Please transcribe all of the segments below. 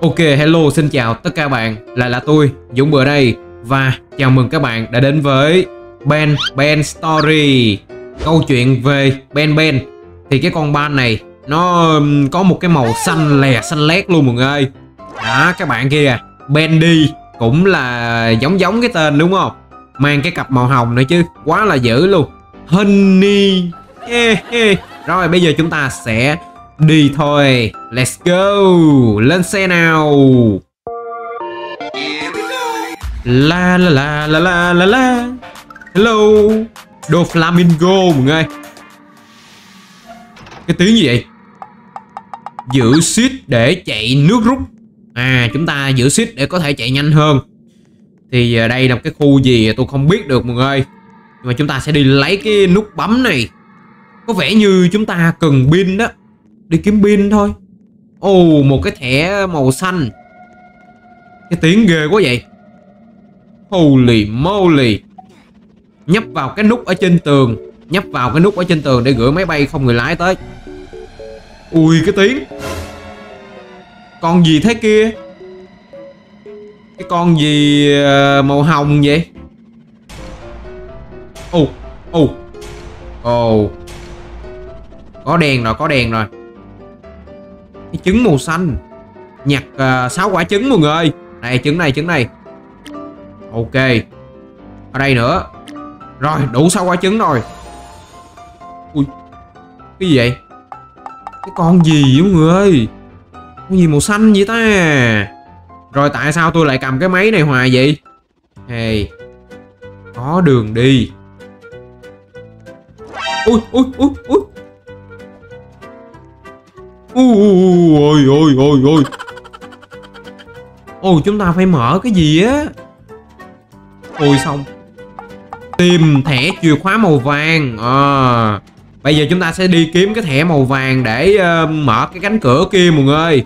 Ok, hello, xin chào tất cả bạn, lại là tôi Dũng Bựa đây. Và chào mừng các bạn đã đến với Banban Story. Câu chuyện về Banban. Thì cái con ban này nó có một cái màu xanh lè xanh lét luôn mọi người ơi. Đó, các bạn kia Bendy cũng là giống cái tên đúng không? Mang cái cặp màu hồng nữa chứ, quá là dữ luôn. Honey. Rồi bây giờ chúng ta sẽ đi thôi. Let's go. Lên xe nào. La la la la la la la. Hello. Đồ flamingo mọi người. Cái tiếng gì vậy? Giữ shift để chạy nước rút. À, chúng ta giữ shift để có thể chạy nhanh hơn. Thì đây là một cái khu gì tôi không biết được mọi người. Nhưng mà chúng ta sẽ đi lấy cái nút bấm này. Có vẻ như chúng ta cần pin đó. Đi kiếm pin thôi. Ồ, một cái thẻ màu xanh. Cái tiếng ghê quá vậy. Holy moly. Nhấp vào cái nút ở trên tường. Nhấp vào cái nút ở trên tường để gửi máy bay không người lái tới. Ui, cái tiếng. Con gì thế kia? Cái con gì màu hồng vậy? Ồ, ồ. Ồ. Có đèn rồi, có đèn rồi. Cái trứng màu xanh. Nhặt 6 quả trứng mọi người ơi. Này, trứng này, trứng này. Ok. Ở đây nữa. Rồi, đủ 6 quả trứng rồi. Ui. Cái gì vậy? Cái con gì vậy mọi người ơi? Con gì màu xanh vậy ta? Rồi tại sao tôi lại cầm cái máy này hoài vậy? Hey. Có đường đi. Ui, ui, ui, ui. Ôi ôi ôi ôi. Ôi, chúng ta phải mở cái gì á. Ôi xong. Tìm thẻ chìa khóa màu vàng. À, bây giờ chúng ta sẽ đi kiếm cái thẻ màu vàng để mở cái cánh cửa kia mọi người.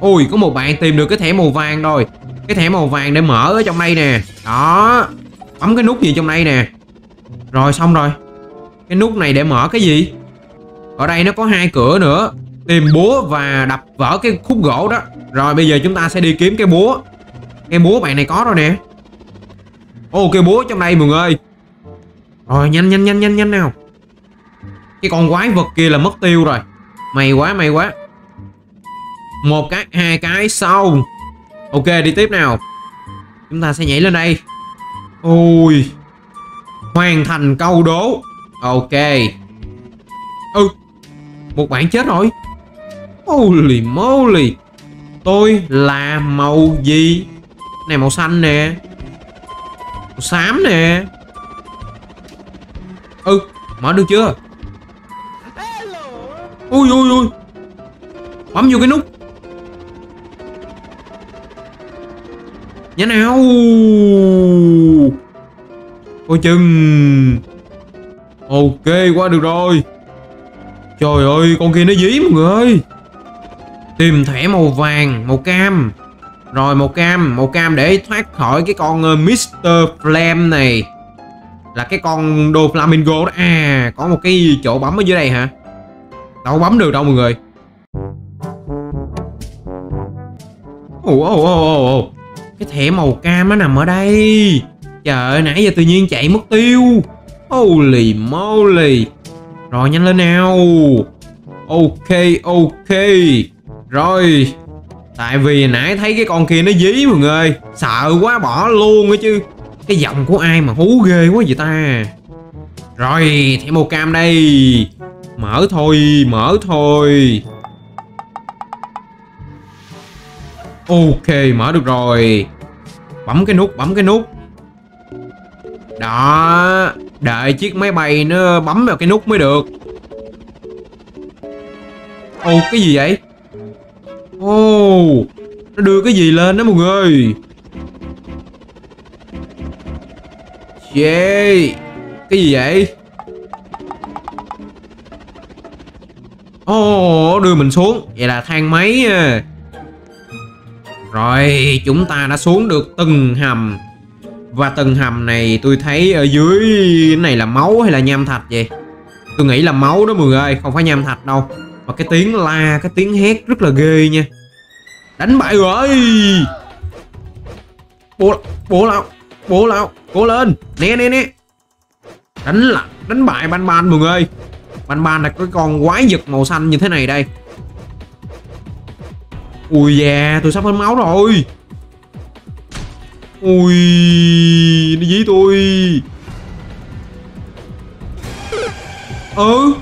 Ôi, có một bạn tìm được cái thẻ màu vàng rồi. Cái thẻ màu vàng để mở ở trong đây nè. Đó. Bấm cái nút gì trong đây nè. Rồi xong rồi. Cái nút này để mở cái gì? Ở đây nó có 2 cửa nữa. Tìm búa và đập vỡ cái khúc gỗ đó. Rồi bây giờ chúng ta sẽ đi kiếm cái búa. Cái búa bạn này có rồi nè. Ô, cái búa trong đây mọi người. Rồi nhanh nhanh nhanh nhanh nhanh nào. Cái con quái vật kia là mất tiêu rồi. May quá may quá. 1 cái, 2 cái sau. Ok đi tiếp nào. Chúng ta sẽ nhảy lên đây. Ôi. Hoàn thành câu đố. Ok. Ừ. Một bạn chết rồi. Holy moly. Tôi là màu gì? Này màu xanh nè. Màu xám nè. Ừ. Mở được chưa? Ui ui ui. Bấm vô cái nút. Nhanh nào. Coi chừng. Ok qua được rồi. Trời ơi con kia nó dí mọi người ơi. Tìm thẻ màu vàng. Màu cam. Rồi màu cam. Màu cam để thoát khỏi cái con Mr. Flame này. Là cái con đồ flamingo đó. À có một cái chỗ bấm ở dưới đây hả? Đâu bấm được đâu mọi người. Ồ ồ ồ ồ. Cái thẻ màu cam nó nằm ở đây. Trời ơi nãy giờ tự nhiên chạy mất tiêu. Holy moly. Rồi nhanh lên nào. Ok ok. Rồi. Tại vì nãy thấy cái con kia nó dí mọi người. Sợ quá bỏ luôn á chứ. Cái giọng của ai mà hú ghê quá vậy ta. Rồi thẻ màu cam đây. Mở thôi. Mở thôi. Ok mở được rồi. Bấm cái nút. Bấm cái nút. Đó. Đợi chiếc máy bay nó bấm vào cái nút mới được. Ồ cái gì vậy? Ồ. Nó đưa cái gì lên đó mọi người. Yeah. Cái gì vậy? Ồ đưa mình xuống. Vậy là thang máy. Rồi chúng ta đã xuống được từng hầm. Và tầng hầm này tôi thấy ở dưới này là máu hay là nham thạch vậy? Tôi nghĩ là máu đó mọi người ơi, không phải nham thạch đâu. Mà cái tiếng la, cái tiếng hét rất là ghê nha. Đánh bại rồi. Bố lão, cố lên. Nè. Đánh bại Banban mọi người. Banban là cái con quái vật màu xanh như thế này đây. Ui da, tôi sắp hết máu rồi. Ui, nó dí tôi. Ừ.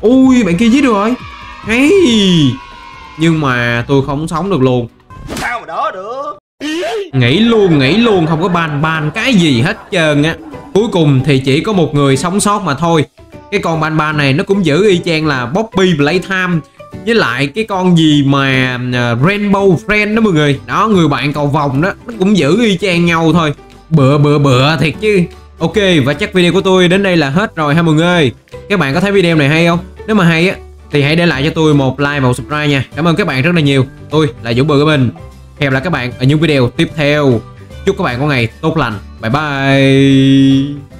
Ui, bạn kia giết được rồi. Hay. Nhưng mà tôi không sống được luôn. Sao mà đỡ được. Nghĩ luôn không có Banban cái gì hết trơn á. Cuối cùng thì chỉ có một người sống sót mà thôi. Cái con Banban này nó cũng giữ y chang là Poppy Playtime với lại cái con gì mà Rainbow Friend đó mọi người. Đó, người bạn cầu vòng đó, nó cũng giữ y chang nhau thôi. Bựa thiệt chứ. Ok, và chắc video của tôi đến đây là hết rồi ha mọi người. Các bạn có thấy video này hay không? Nếu mà hay á thì hãy để lại cho tôi một like và một subscribe nha. Cảm ơn các bạn rất là nhiều. Tôi là Dũng Bựa của mình. Hẹn gặp lại các bạn ở những video tiếp theo. Chúc các bạn có ngày tốt lành. Bye bye.